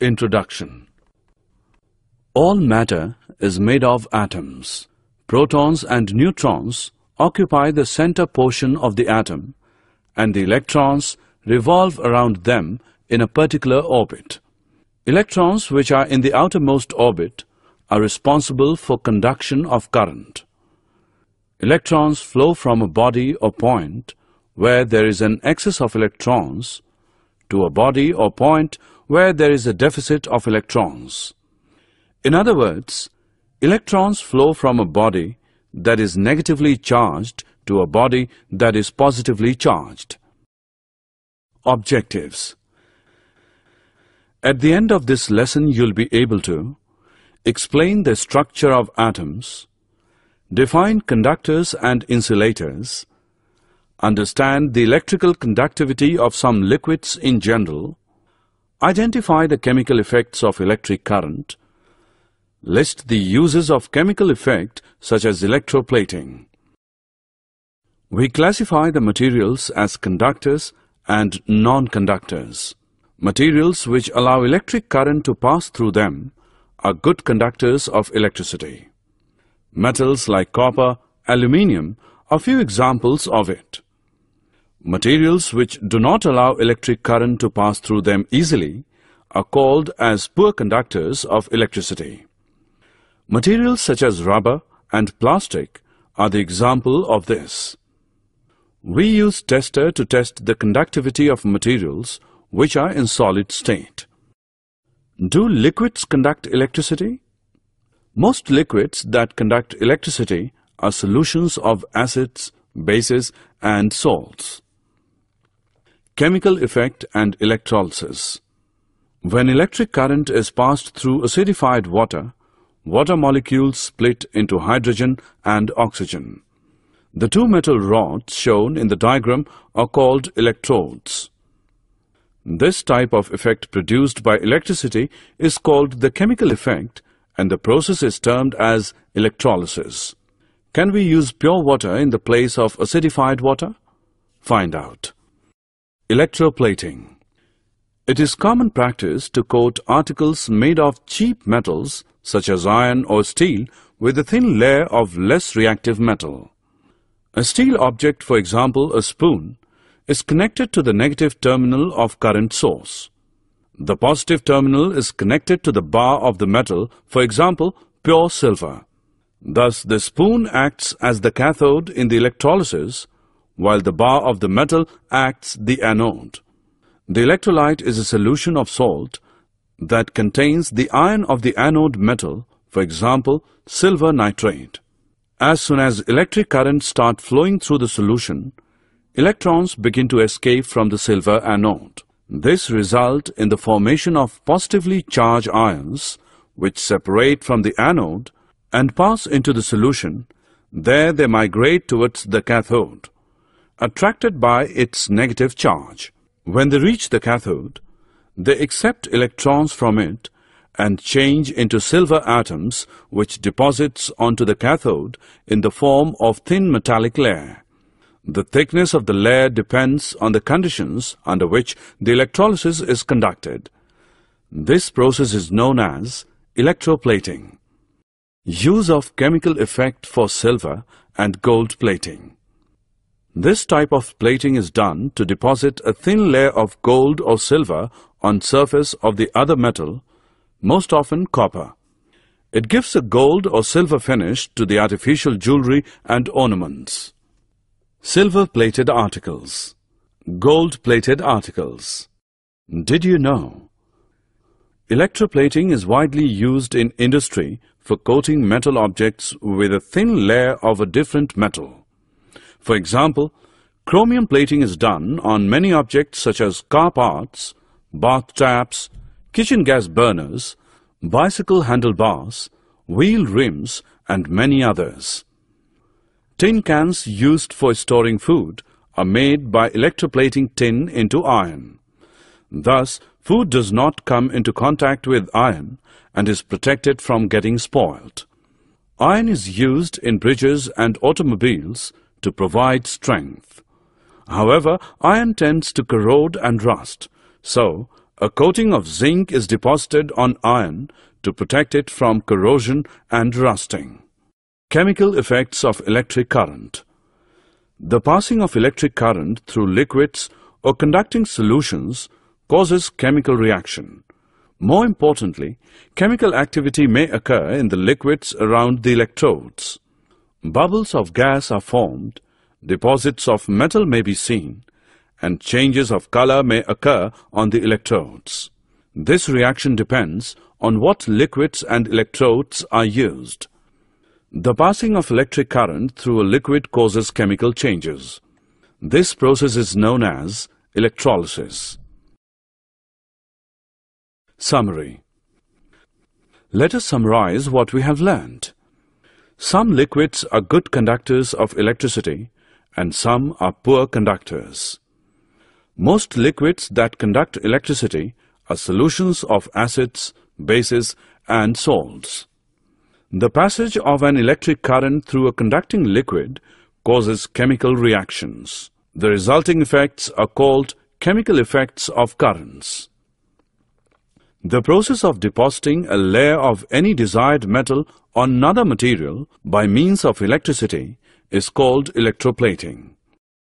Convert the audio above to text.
Introduction. All matter is made of atoms. Protons and neutrons occupy the center portion of the atom, and the electrons revolve around them in a particular orbit. Electrons, which are in the outermost orbit, are responsible for conduction of current. Electrons flow from a body or point where there is an excess of electrons to a body or point where there is a deficit of electrons. In other words, electrons flow from a body that is negatively charged to a body that is positively charged. Objectives. At the end of this lesson, you'll be able to explain the structure of atoms, define conductors and insulators, understand the electrical conductivity of some liquids in general, identify the chemical effects of electric current, list the uses of chemical effect such as electroplating. We classify the materials as conductors and non-conductors. Materials which allow electric current to pass through them are good conductors of electricity. Metals like copper, aluminium are few examples of it. Materials which do not allow electric current to pass through them easily are called as poor conductors of electricity. Materials such as rubber and plastic are the example of this. We use tester to test the conductivity of materials which are in solid state. Do liquids conduct electricity? Most liquids that conduct electricity are solutions of acids, bases and salts. Chemical effect and electrolysis. When electric current is passed through acidified water, water molecules split into hydrogen and oxygen. The two metal rods shown in the diagram are called electrodes. This type of effect produced by electricity is called the chemical effect, and the process is termed as electrolysis. Can we use pure water in the place of acidified water? Find out. Electroplating. It is common practice to coat articles made of cheap metals such as iron or steel with a thin layer of less reactive metal. A steel object, for example a spoon, is connected to the negative terminal of current source. The positive terminal is connected to the bar of the metal, for example, pure silver. Thus, the spoon acts as the cathode in the electrolysis, while the bar of the metal acts the anode. The electrolyte is a solution of salt that contains the ion of the anode metal, for example, silver nitrate. As soon as electric currents start flowing through the solution, electrons begin to escape from the silver anode. This results in the formation of positively charged ions which separate from the anode and pass into the solution. There they migrate towards the cathode, attracted by its negative charge. When they reach the cathode, they accept electrons from it and change into silver atoms which deposits onto the cathode in the form of thin metallic layer. The thickness of the layer depends on the conditions under which the electrolysis is conducted. This process is known as electroplating. Use of chemical effect for silver and gold plating. This type of plating is done to deposit a thin layer of gold or silver on surface of the other metal, most often copper. It gives a gold or silver finish to the artificial jewelry and ornaments. Silver-plated articles, gold-plated articles. Did you know? Electroplating is widely used in industry for coating metal objects with a thin layer of a different metal. For example, chromium plating is done on many objects such as car parts, bath taps, kitchen gas burners, bicycle handlebars, wheel rims and many others. Tin cans used for storing food are made by electroplating tin into iron. Thus, food does not come into contact with iron and is protected from getting spoiled. Iron is used in bridges and automobiles to provide strength. However, iron tends to corrode and rust, so A coating of zinc is deposited on iron to protect it from corrosion and rusting. Chemical effects of electric current. The passing of electric current through liquids or conducting solutions causes chemical reaction. More importantly, chemical activity may occur in the liquids around the electrodes. Bubbles of gas are formed, deposits of metal may be seen, and changes of color may occur on the electrodes. This reaction depends on what liquids and electrodes are used. The passing of electric current through a liquid causes chemical changes. This process is known as electrolysis. Summary. Let us summarize what we have learned. Some liquids are good conductors of electricity and some are poor conductors. Most liquids that conduct electricity are solutions of acids, bases and salts. The passage of an electric current through a conducting liquid causes chemical reactions. The resulting effects are called chemical effects of currents. The process of depositing a layer of any desired metal on another material by means of electricity is called electroplating.